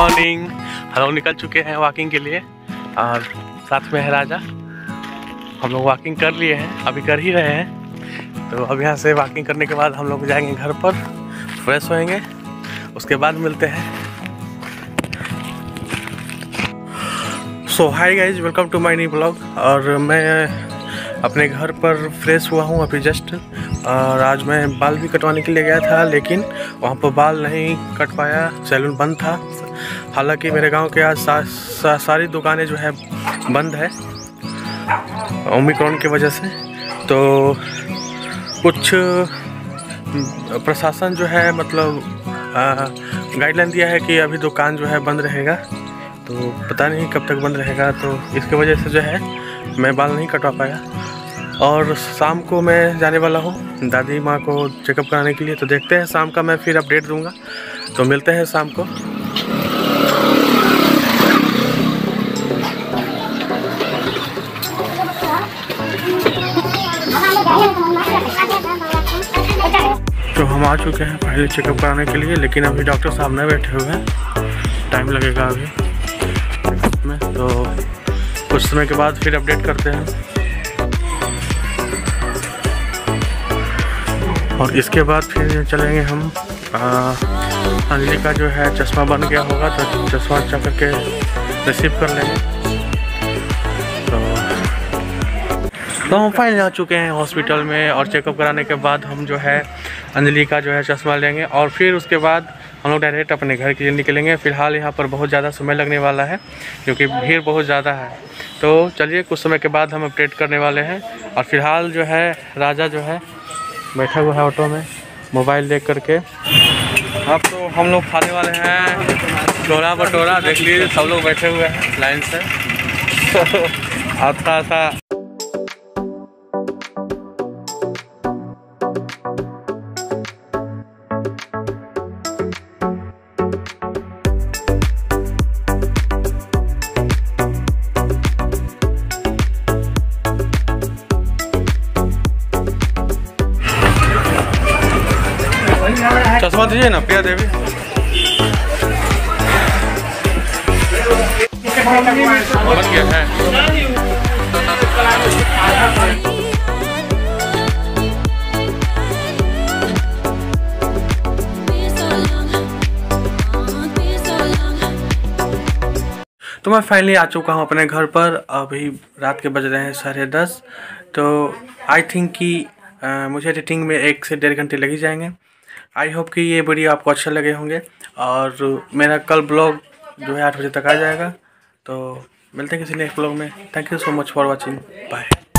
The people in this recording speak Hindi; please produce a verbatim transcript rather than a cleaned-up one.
मॉर्निंग। हम लोग निकल चुके हैं वॉकिंग के लिए और साथ में है राजा। हम लोग वॉकिंग कर लिए हैं, अभी कर ही रहे हैं। तो अब यहाँ से वॉकिंग करने के बाद हम लोग जाएंगे घर पर, फ्रेश होएंगे, उसके बाद मिलते हैं। So hi guys, welcome to my new blog. और मैं अपने घर पर फ्रेश हुआ हूँ अभी जस्ट। और आज मैं बाल भी कटवाने के लिए गया था, लेकिन वहाँ पर बाल नहीं कट पाया, सैलून बंद था। हालांकि मेरे गांव के आज सा, सा, सारी दुकानें जो है बंद है ओमिक्रॉन की वजह से। तो कुछ प्रशासन जो है मतलब गाइडलाइन दिया है कि अभी दुकान जो है बंद रहेगा, तो पता नहीं कब तक बंद रहेगा। तो इसके वजह से जो है मैं बाल नहीं कटवा पाया। और शाम को मैं जाने वाला हूँ दादी माँ को चेकअप कराने के लिए, तो देखते हैं शाम का मैं फिर अपडेट दूंगा। तो मिलते हैं शाम को। तो हम आ चुके हैं पहले चेकअप कराने के लिए, लेकिन अभी डॉक्टर साहब नहीं बैठे हुए हैं, टाइम लगेगा अभी में। तो कुछ समय के बाद फिर अपडेट करते हैं। और इसके बाद फिर चलेंगे हम, अंजलि का जो है चश्मा बन गया होगा, तो चश्मा अच्छा करके रिसीव कर लेंगे। तो तो हम फाइनली आ चुके हैं हॉस्पिटल में, और चेकअप कराने के बाद हम जो है अंजलि का जो है चश्मा लेंगे, और फिर उसके बाद हम लोग डायरेक्ट अपने घर के लिए निकलेंगे। फ़िलहाल यहाँ पर बहुत ज़्यादा समय लगने वाला है क्योंकि भीड़ बहुत ज़्यादा है। तो चलिए कुछ समय के बाद हम अपडेट करने वाले हैं। और फिलहाल जो है राजा जो है बैठा हुआ है ऑटो में मोबाइल देख करके। अब तो हम लोग खाने वाले हैं छोला भटोरा, देख लीजिए सब लोग बैठे हुए हैं लाइन से। अच्छा अच्छा चश्मा दीजिए ना प्रिया देवी। बन गया है। तो मैं फाइनली आ चुका हूँ अपने घर पर। अभी रात के बज रहे हैं साढ़े दस। तो आई थिंक कि आ, मुझे एडिटिंग में एक से डेढ़ घंटे लग ही जाएंगे। आई होप कि ये वीडियो आपको अच्छे लगे होंगे। और मेरा कल ब्लॉग जो है आठ बजे तक आ जाएगा। तो मिलते हैं किसी नेक्स्ट ब्लॉग में। Thank you so much for watching, bye.